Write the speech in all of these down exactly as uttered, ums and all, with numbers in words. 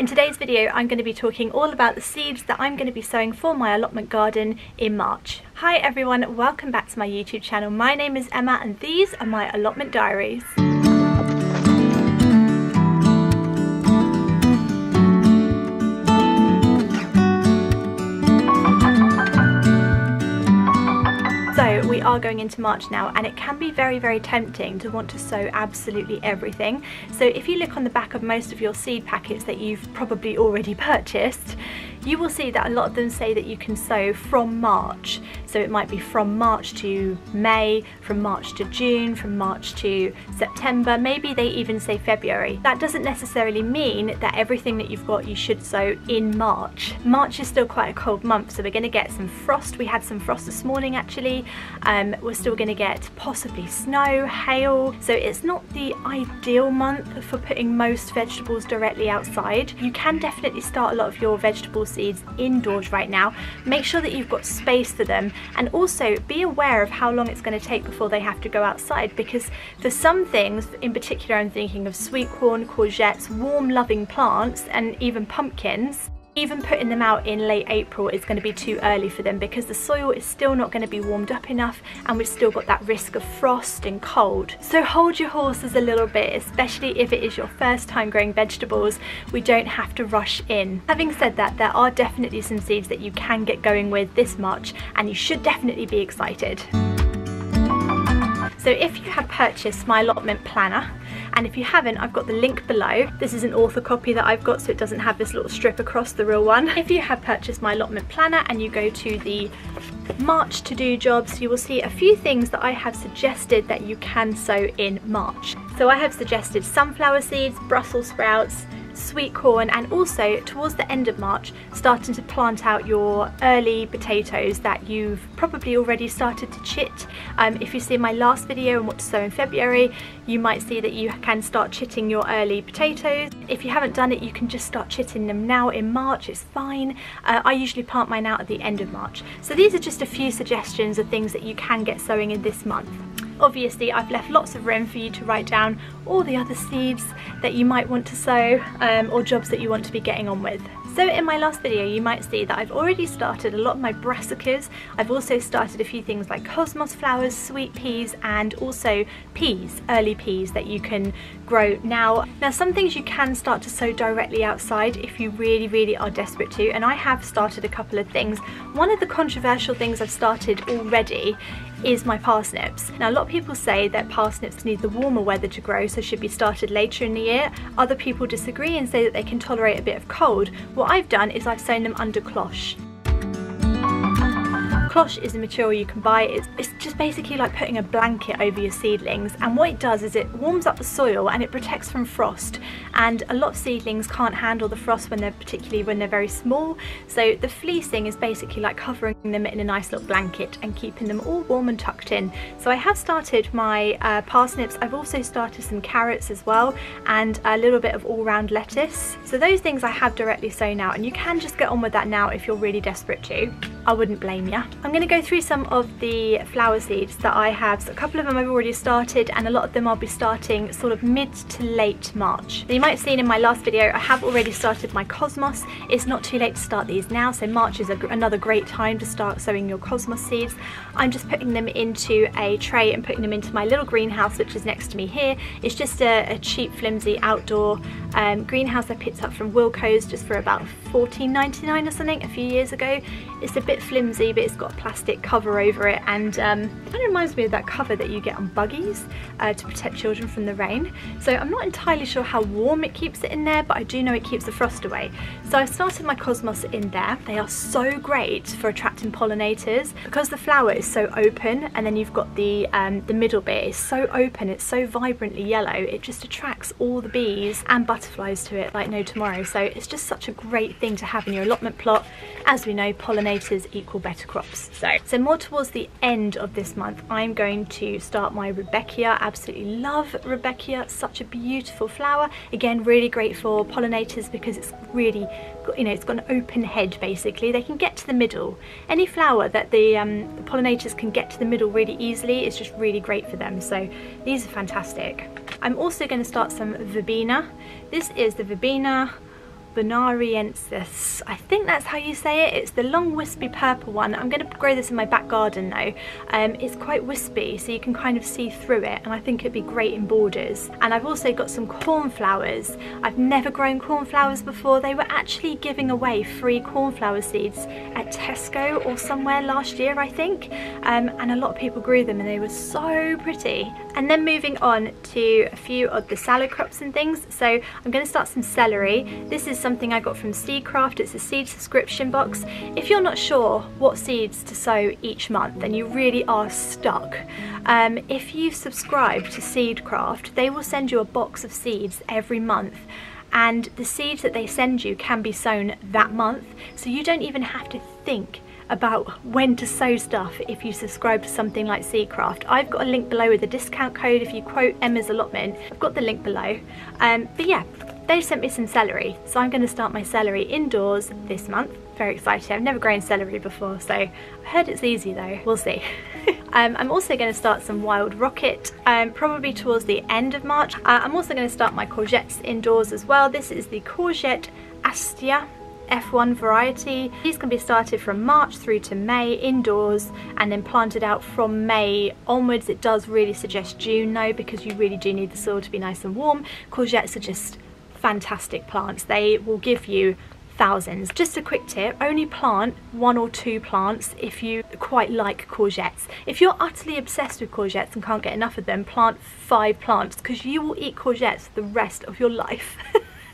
In today's video I'm going to be talking all about the seeds that I'm going to be sowing for my allotment garden in March. Hi everyone, welcome back to my YouTube channel. My name is Emma and these are my allotment diaries. So we are going into March now and it can be very very tempting to want to sow absolutely everything. So if you look on the back of most of your seed packets that you've probably already purchased, you will see that a lot of them say that you can sow from March. So it might be from March to May, from March to June, from March to September, maybe they even say February. That doesn't necessarily mean that everything that you've got you should sow in March. March is still quite a cold month, so we're going to get some frost. We had some frost this morning actually. Um, we're still going to get possibly snow, hail, so it's not the ideal month for putting most vegetables directly outside. You can definitely start a lot of your vegetable seeds indoors right now. Make sure that you've got space for them and also be aware of how long it's going to take before they have to go outside, because for some things, in particular I'm thinking of sweet corn, courgettes, warm loving plants and even pumpkins, even putting them out in late April is going to be too early for them because the soil is still not going to be warmed up enough and we've still got that risk of frost and cold. So hold your horses a little bit, especially if it is your first time growing vegetables. We don't have to rush in. Having said that, there are definitely some seeds that you can get going with this March and you should definitely be excited. So if you have purchased my allotment planner, and if you haven't, I've got the link below. This is an author copy that I've got, so it doesn't have this little strip across the real one. If you have purchased my allotment planner and you go to the March to-do jobs, you will see a few things that I have suggested that you can sow in March. So I have suggested sunflower seeds, Brussels sprouts, sweet corn, and also towards the end of March starting to plant out your early potatoes that you've probably already started to chit. Um, if you see my last video on what to sow in February, you might see that you can start chitting your early potatoes. If you haven't done it, you can just start chitting them now in March, it's fine. Uh, I usually plant mine out at the end of March. So these are just a few suggestions of things that you can get sowing in this month. Obviously, I've left lots of room for you to write down all the other seeds that you might want to sow um, or jobs that you want to be getting on with. So in my last video you might see that I've already started a lot of my brassicas. I've also started a few things like cosmos flowers, sweet peas and also peas, early peas that you can grow now. Now some things you can start to sow directly outside if you really really are desperate to, and I have started a couple of things. One of the controversial things I've started already is my parsnips. Now a lot of people say that parsnips need the warmer weather to grow, so should be started later in the year. Other people disagree and say that they can tolerate a bit of cold. What I've done is I've sown them under cloche. Cloche is a material you can buy. It's, it's just basically like putting a blanket over your seedlings, and what it does is it warms up the soil and it protects from frost, and a lot of seedlings can't handle the frost when they're particularly when they're very small, so the fleecing is basically like covering them in a nice little blanket and keeping them all warm and tucked in. So I have started my uh, parsnips. I've also started some carrots as well and a little bit of all-round lettuce. So those things I have directly sown out, and you can just get on with that now if you're really desperate to. I wouldn't blame you. I'm going to go through some of the flower seeds that I have. So a couple of them I've already started and a lot of them I'll be starting sort of mid to late March. You might have seen in my last video I have already started my cosmos. It's not too late to start these now, so March is a, another great time to start sowing your cosmos seeds. I'm just putting them into a tray and putting them into my little greenhouse which is next to me here. It's just a, a cheap flimsy outdoor um, greenhouse I picked up from Wilko's just for about fourteen ninety-nine or something a few years ago. It's a bit flimsy but it's got a plastic cover over it, and um, it kind of reminds me of that cover that you get on buggies uh, to protect children from the rain. So I'm not entirely sure how warm it keeps it in there, but I do know it keeps the frost away. So I've started my cosmos in there. They are so great for attracting pollinators because the flower is so open, and then you've got the, um, the middle bit is so open, it's so vibrantly yellow, it just attracts all the bees and butterflies to it like no tomorrow. So it's just such a great thing to have in your allotment plot. As we know, pollinators equal better crops. So, so more towards the end of this month I'm going to start my Rudbeckia. Absolutely love Rudbeckia, such a beautiful flower. Again, really great for pollinators because it's really, you know, it's got an open head basically. They can get to the middle. Any flower that the, um, the pollinators can get to the middle really easily is just really great for them. So these are fantastic. I'm also going to start some verbena. This is the verbena Bonariensis. I think that's how you say it. It's the long wispy purple one. I'm going to grow this in my back garden though. Um, it's quite wispy, so you can kind of see through it, and I think it'd be great in borders. And I've also got some cornflowers. I've never grown cornflowers before. They were actually giving away free cornflower seeds at Tesco or somewhere last year, I think. Um, and a lot of people grew them and they were so pretty. And then moving on to a few of the salad crops and things. So I'm going to start some celery. This is something I got from Seedcraft. It's a seed subscription box. If you're not sure what seeds to sow each month, then you really are stuck. Um, if you subscribe to Seedcraft, they will send you a box of seeds every month, and the seeds that they send you can be sown that month, so you don't even have to think about when to sow stuff if you subscribe to something like Seedcraft. I've got a link below with a discount code if you quote Emma's Allotment. I've got the link below. Um, but yeah, they sent me some celery, so I'm going to start my celery indoors this month. Very excited. I've never grown celery before, so I heard it's easy though. We'll see. um, I'm also going to start some wild rocket, um, probably towards the end of March. Uh, I'm also going to start my courgettes indoors as well. This is the courgette Astia F one variety. These can be started from March through to May indoors and then planted out from May onwards. It does really suggest June though, because you really do need the soil to be nice and warm. Courgettes are just fantastic plants. They will give you thousands. Just a quick tip, only plant one or two plants if you quite like courgettes. If you're utterly obsessed with courgettes and can't get enough of them, plant five plants, because you will eat courgettes the rest of your life.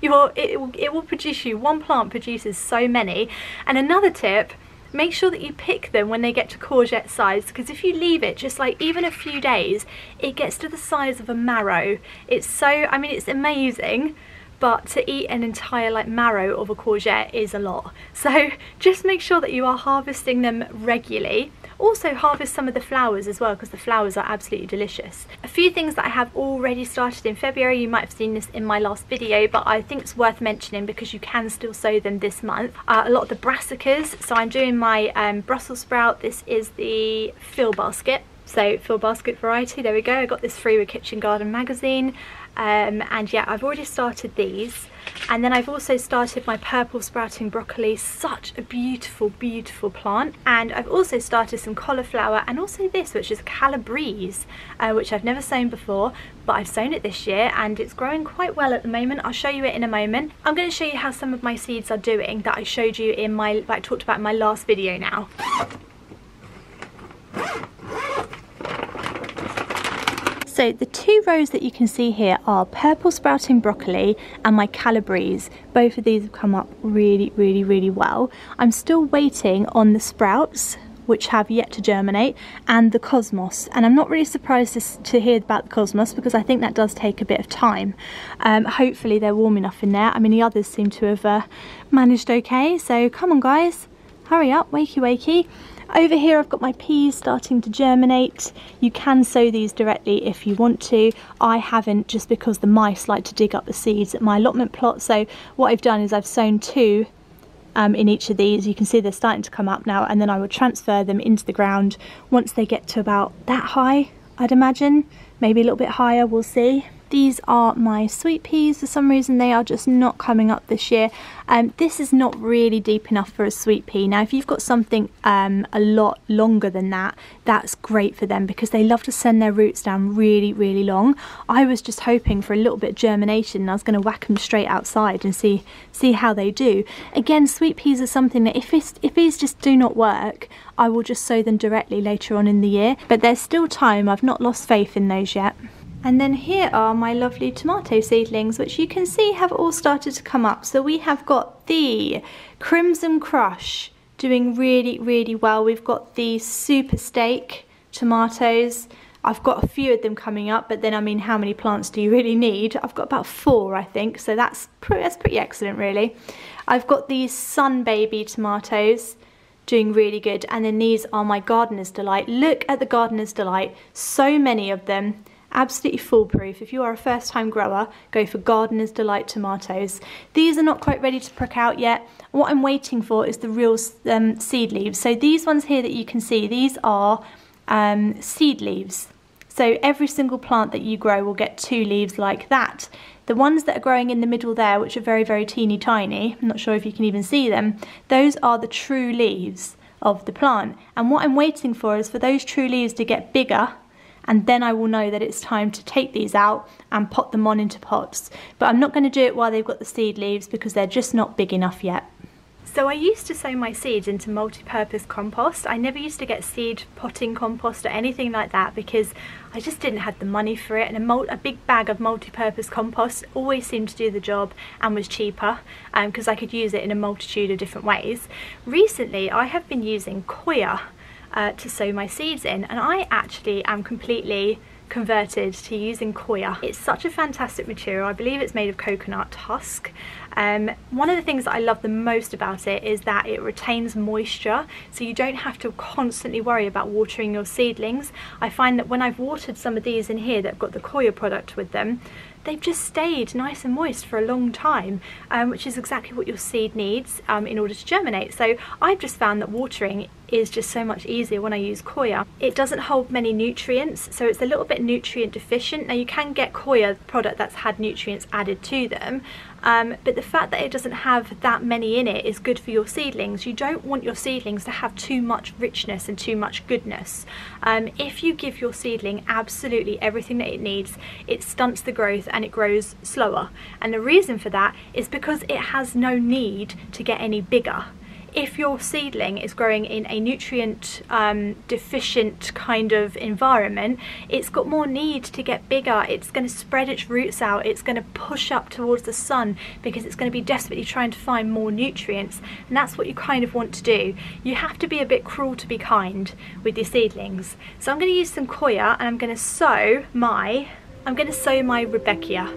you will, it, will, it will produce you, one plant produces so many. And another tip, make sure that you pick them when they get to courgette size, because if you leave it just like even a few days, it gets to the size of a marrow. It's so, I mean, it's amazing. But to eat an entire like marrow of a courgette is a lot. So just make sure that you are harvesting them regularly. Also harvest some of the flowers as well, because the flowers are absolutely delicious. A few things that I have already started in February, you might have seen this in my last video, but I think it's worth mentioning because you can still sow them this month. Uh, a lot of the brassicas, so I'm doing my um, Brussels sprout. This is the fill basket, so fill basket variety, there we go. I got this free with Kitchen Garden magazine. Um, and yeah, I've already started these, and then I've also started my purple sprouting broccoli, such a beautiful beautiful plant. And I've also started some cauliflower, and also this, which is Calabrese, uh, which I've never sown before, but I've sown it this year and it's growing quite well at the moment. I'll show you it in a moment. I'm going to show you how some of my seeds are doing that I showed you in my, that I talked about in my last video now. So the two rows that you can see here are purple sprouting broccoli and my Calabrese. Both of these have come up really, really, really well. I'm still waiting on the sprouts, which have yet to germinate, and the cosmos. And I'm not really surprised to, to hear about the cosmos, because I think that does take a bit of time. Um, hopefully they're warm enough in there. I mean, the others seem to have uh, managed okay. So come on guys, hurry up, wakey wakey. Over here I've got my peas starting to germinate. You can sow these directly if you want to. I haven't, just because the mice like to dig up the seeds at my allotment plot. So what I've done is I've sown two um, in each of these. You can see they're starting to come up now, and then I will transfer them into the ground once they get to about that high, I'd imagine. Maybe a little bit higher, we'll see. These are my sweet peas. For some reason they are just not coming up this year. Um, this is not really deep enough for a sweet pea. Now if you've got something um, a lot longer than that, that's great for them, because they love to send their roots down really really long. I was just hoping for a little bit of germination and I was going to whack them straight outside and see see how they do. Again, sweet peas are something that if, it's, if these just do not work, I will just sow them directly later on in the year, but there's still time. I've not lost faith in those yet. And then here are my lovely tomato seedlings, which you can see have all started to come up. So we have got the Crimson Crush doing really, really well. We've got the Super Steak tomatoes. I've got a few of them coming up, but then I mean, how many plants do you really need? I've got about four, I think, so that's pretty, that's pretty excellent, really. I've got these Sun Baby tomatoes doing really good. And then these are my Gardener's Delight. Look at the Gardener's Delight, so many of them. Absolutely foolproof. If you are a first-time grower, go for Gardener's Delight tomatoes. These are not quite ready to prick out yet. What I'm waiting for is the real um, seed leaves. So these ones here that you can see, these are um, seed leaves. So every single plant that you grow will get two leaves like that. The ones that are growing in the middle there, which are very, very teeny tiny, I'm not sure if you can even see them, those are the true leaves of the plant. And what I'm waiting for is for those true leaves to get bigger, and then I will know that it's time to take these out and pot them on into pots. But I'm not going to do it while they've got the seed leaves because they're just not big enough yet. So I used to sow my seeds into multi-purpose compost. I never used to get seed potting compost or anything like that because I just didn't have the money for it, and a, mul a big bag of multi-purpose compost always seemed to do the job and was cheaper because um, I could use it in a multitude of different ways. Recently I have been using coir uh, to sow my seeds in, and I actually am completely converted to using coir. It's such a fantastic material. I believe it's made of coconut husk. Um, one of the things that I love the most about it is that it retains moisture, so you don't have to constantly worry about watering your seedlings. I find that when I've watered some of these in here that have got the coir product with them, they've just stayed nice and moist for a long time, um, which is exactly what your seed needs um, in order to germinate. So I've just found that watering is just so much easier when I use coir. It doesn't hold many nutrients, so it's a little bit nutrient deficient. Now you can get coir product that's had nutrients added to them, um, but the fact that it doesn't have that many in it is good for your seedlings. You don't want your seedlings to have too much richness and too much goodness. Um, if you give your seedling absolutely everything that it needs, it stunts the growth and it grows slower. And the reason for that is because it has no need to get any bigger. If your seedling is growing in a nutrient um, deficient kind of environment, it's got more need to get bigger. It's going to spread its roots out, it's going to push up towards the sun because it's going to be desperately trying to find more nutrients, and that's what you kind of want to do. You have to be a bit cruel to be kind with your seedlings. So I'm going to use some coir, and I'm going to sow my I'm going to sow my Rudbeckia.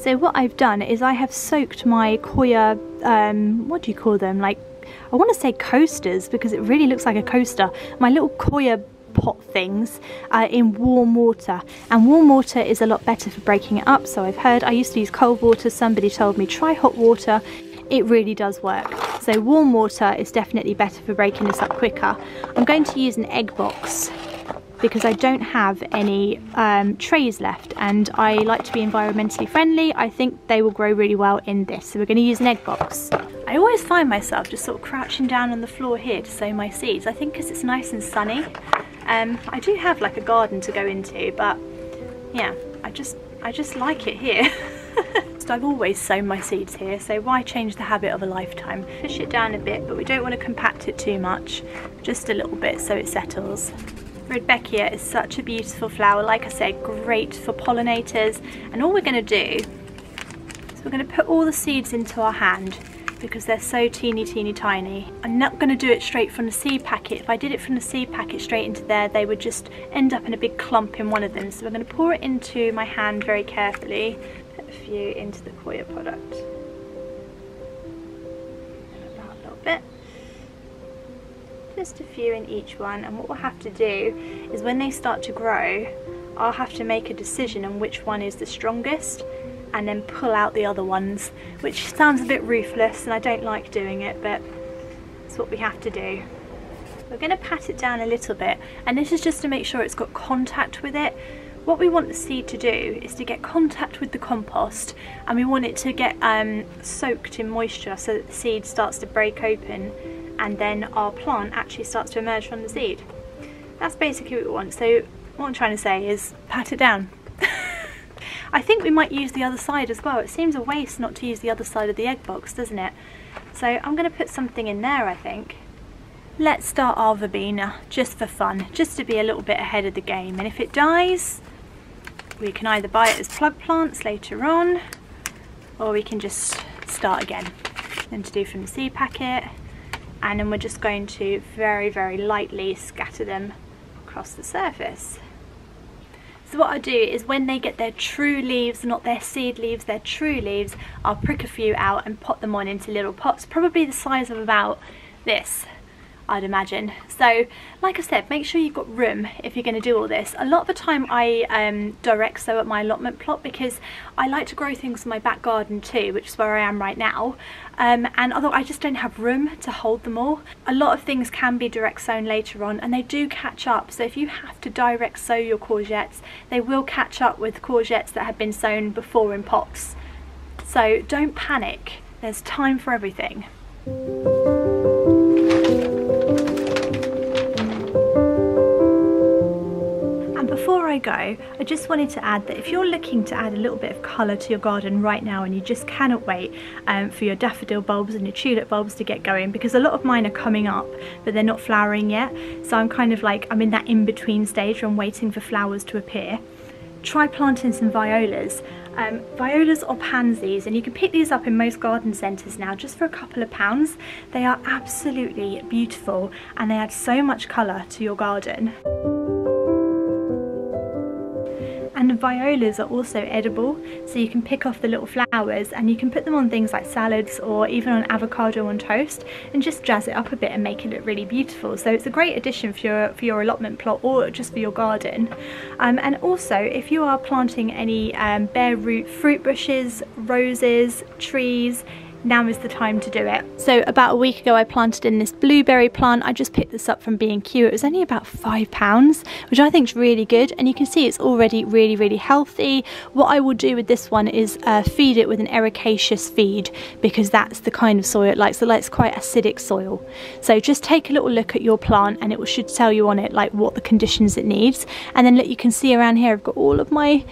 So what I've done is I have soaked my coir, um, what do you call them, like I want to say coasters because it really looks like a coaster, my little coir pot things uh, in warm water. And warm water is a lot better for breaking it up, so I've heard. I used to use cold water, somebody told me try hot water, it really does work. So warm water is definitely better for breaking this up quicker. I'm going to use an egg box because I don't have any um, trays left, and I like to be environmentally friendly. I think they will grow really well in this, so we're going to use an egg box. I always find myself just sort of crouching down on the floor here to sow my seeds, I think because it's nice and sunny. Um, I do have like a garden to go into, but yeah, I just, I just like it here. So I've always sown my seeds here, so why change the habit of a lifetime? Push it down a bit, but we don't want to compact it too much, just a little bit so it settles. Rudbeckia is such a beautiful flower, like I said, great for pollinators. And all we're going to do is we're going to put all the seeds into our hand because they're so teeny, teeny tiny. I'm not going to do it straight from the seed packet. If I did it from the seed packet straight into there, they would just end up in a big clump in one of them. So we're going to pour it into my hand very carefully, put a few into the coir product. About a little bit. Just a few in each one, and what we'll have to do is when they start to grow, I'll have to make a decision on which one is the strongest and then pull out the other ones, which sounds a bit ruthless and I don't like doing it, but it's what we have to do. We're going to pat it down a little bit, and this is just to make sure it's got contact with it. What we want the seed to do is to get contact with the compost, and we want it to get um, soaked in moisture so that the seed starts to break open and then our plant actually starts to emerge from the seed. That's basically what we want. So what I'm trying to say is pat it down. I think we might use the other side as well. It seems a waste not to use the other side of the egg box, doesn't it? So I'm going to put something in there, I think. Let's start our verbena, just for fun, just to be a little bit ahead of the game. And if it dies, we can either buy it as plug plants later on, or we can just start again. Then to do from the seed packet. And then we're just going to very, very lightly scatter them across the surface. So what I do is when they get their true leaves, not their seed leaves, their true leaves, I'll prick a few out and pot them on into little pots, probably the size of about this, I'd imagine. So like I said, make sure you've got room if you're going to do all this. A lot of the time I um, direct sow at my allotment plot because I like to grow things in my back garden too, which is where I am right now. um, and although I just don't have room to hold them all, a lot of things can be direct sown later on and they do catch up. So if you have to direct sow your courgettes, they will catch up with courgettes that have been sown before in pots. So don't panic, there's time for everything. Before I go, I just wanted to add that if you're looking to add a little bit of colour to your garden right now and you just cannot wait um, for your daffodil bulbs and your tulip bulbs to get going, because a lot of mine are coming up but they're not flowering yet, so I'm kind of like, I'm in that in-between stage where I'm waiting for flowers to appear, try planting some violas. Um, violas or pansies, and you can pick these up in most garden centres now just for a couple of pounds. They are absolutely beautiful and they add so much colour to your garden. And violas are also edible, so you can pick off the little flowers and you can put them on things like salads or even on avocado on toast and just jazz it up a bit and make it look really beautiful. So it's a great addition for your, for your allotment plot or just for your garden. Um, and also if you are planting any um, bare root fruit bushes, roses, trees, now is the time to do it. So about a week ago I planted in this blueberry plant. I just picked this up from B and Q. It was only about five pounds, which I think is really good, and you can see it's already really really healthy. What I will do with this one is uh, feed it with an ericaceous feed, because that's the kind of soil it likes. It likes quite acidic soil. So just take a little look at your plant and it should tell you on it like what the conditions it needs. And then look, you can see around here I've got all of my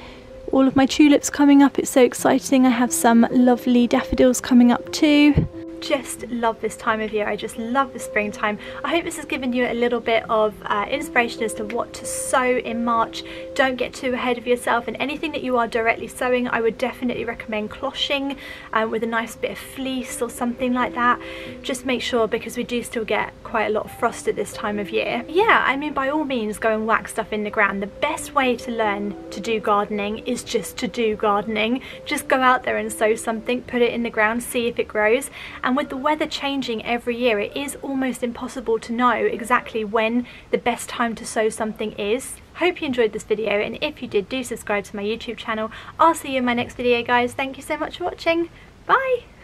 all of my tulips coming up. It's so exciting. I have some lovely daffodils coming up too. Just love this time of year. I just love the springtime. I hope this has given you a little bit of uh, inspiration as to what to sow in March. Don't get too ahead of yourself, and anything that you are directly sowing, I would definitely recommend cloching um, with a nice bit of fleece or something like that. Just make sure, because we do still get quite a lot of frost at this time of year. Yeah, I mean, by all means go and whack stuff in the ground. The best way to learn to do gardening is just to do gardening. Just go out there and sow something, put it in the ground, see if it grows. And And with the weather changing every year, it is almost impossible to know exactly when the best time to sow something is. Hope you enjoyed this video, and if you did, do subscribe to my YouTube channel. I'll see you in my next video, guys. Thank you so much for watching. Bye!